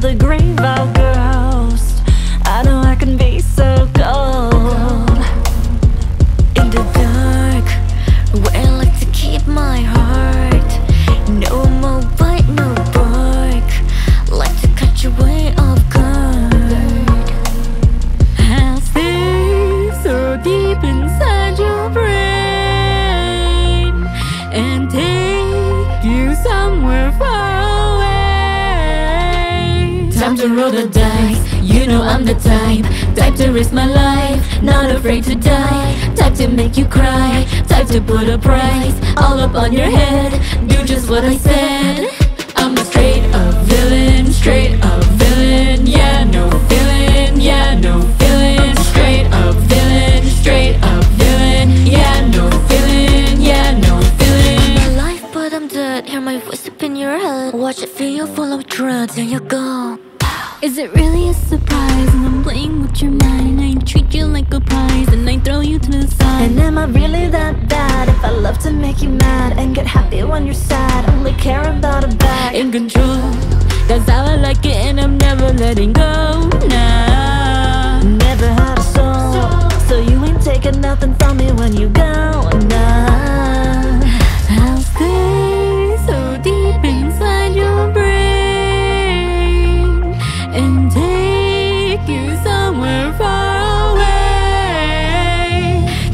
to the grave I'll ghost. I know I can be so cold. In the dark, where I like to keep my heart. No more bite, no bark. Like to cut your way off guard. I stay so deep inside your brain and take you somewhere far. Time to roll the dice, you know I'm the type. Type to risk my life, not afraid to die. Type to make you cry, type to put a price all up on your head, do just what I said. I'm a straight up villain, yeah, no feeling, yeah, no feeling. Straight up villain, yeah, no feeling, yeah, no feeling. My life but I'm dead, hear my voice up in your head. Watch it feel full of drugs, there you go. Is it really a surprise? And I'm playing with your mind. I treat you like a prize and I throw you to the side. And am I really that bad? If I love to make you mad and get happy when you're sad, only care about a bag. In control, that's how I like it, and I'm never letting go. Nah, never had a soul, so you ain't taking nothing from me when you go. Nah, I'll stay so deep inside your brain and take you somewhere far away.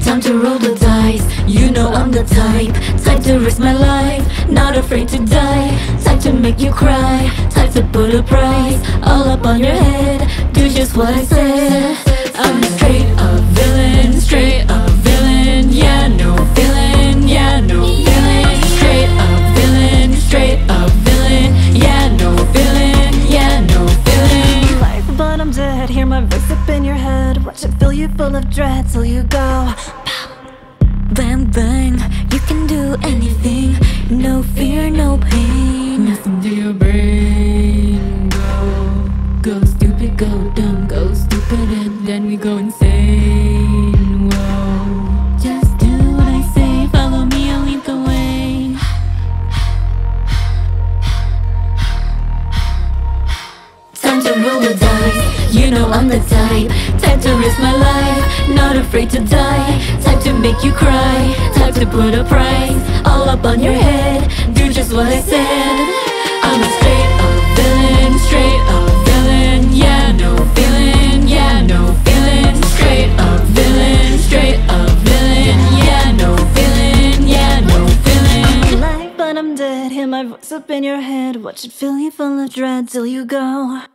Time to roll the dice, you know I'm the type. Type to risk my life, not afraid to die. Type to make you cry, type to put a price all up on your head, do just what I said. I'm a straight up villain, yeah, no feeling, yeah, no feeling. Straight up villain, yeah, no feeling, yeah, no feeling. I'm dead, hear my voice up in your head. Watch it fill you full of dread till you go. Bang, bang, you can do anything. No fear, no pain. Listen to your brain. Go stupid, go dumb, go stupid, and then we go insane. Whoa, just do what I say. Follow me, I'll lead the way. Time to roll the dice. You know I'm the type. Type to risk my life, not afraid to die. Type to make you cry, type to put a price all up on your head, do just what I said. I'm a straight up villain, yeah, no feeling, yeah, no feeling. Straight up villain, yeah, no feeling, yeah, no feeling. I'm alive but I'm dead, hear my voice up in your head. Watch it fill you full of dread till you go.